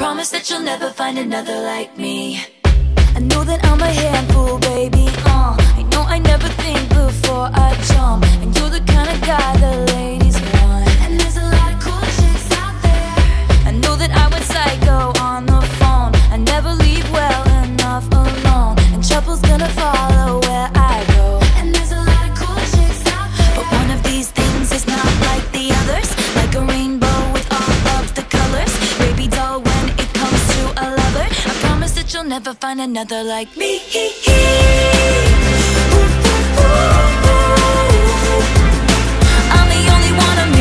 Promise that you'll never find another like me. I know that I'm a handful, baby, I know I never think before I jump, and you're the kind of guy the ladies want. And there's a lot of cool chicks out there. I know that I went psycho on the phone. I never leave well enough alone, and trouble's gonna follow where I go. And there's a lot of cool chicks out there, but one of these things is not like the others. Like a rainbow with all of the colors, baby doll, when it comes to a lover, I promise that you'll never find another like me. I'm the only one.